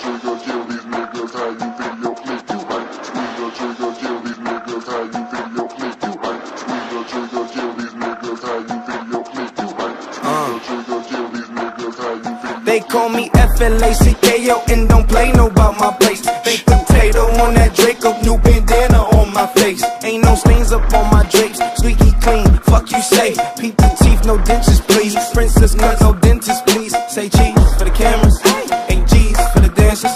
trigger, kill these niggas, how you feel your click, you might. Squeeze the trigger, kill these niggas, how you feel your click, you might. Squeeze the trigger, kill these niggas, how you feel your click, you might. Squeeze the trigger, kill these niggas, how you feel. They call me FLACKO and don't play no about my place. Big potato on that Drake, up new bandana on my face. Ain't no stains up on my drapes, squeaky clean, fuck you say. Peep the teeth, no dentures please. Princess nuts, no dentist please. Say cheese for the cameras, ain't G's for the dancers.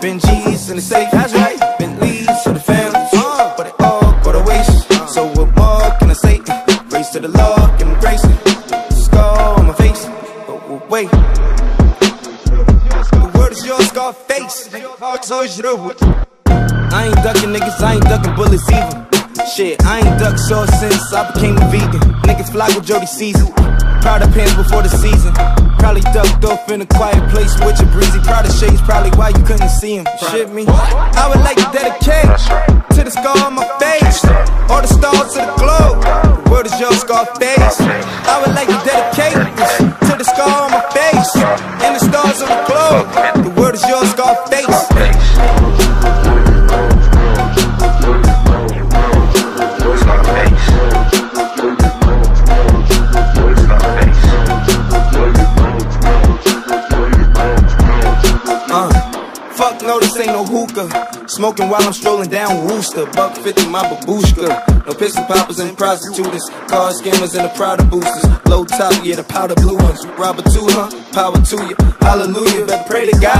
Been G's in the safe, that's right. Been Lee's for the families, but it all go to waste. So what more can I say? Race to the Lord, give me grace. Scar on my face, but wait. Your scar face, I ain't ducking niggas, I ain't ducking bullets either. Shit, I ain't ducked sauce since I became a vegan. Niggas FLACKO Jody Caesar, proud of pants before the season. Probably ducked off in a quiet place with your breezy. Proud of shades, probably why you couldn't see him. Shit me, I would like to dedicate to the scar on my face, all the stars to the globe. Where does your scar face? I would like to dedicate to the scar on my face and the stars on the globe. It's your scar face. No, this ain't no hookah. Smoking while I'm strolling down Wooster. $1.50 my babushka. No pistol poppers and prostitutes. Car scammers and the Prada boosters. Low top, yeah, the powder blue ones. Robber too, huh? Power to you. Hallelujah. Better pray to God.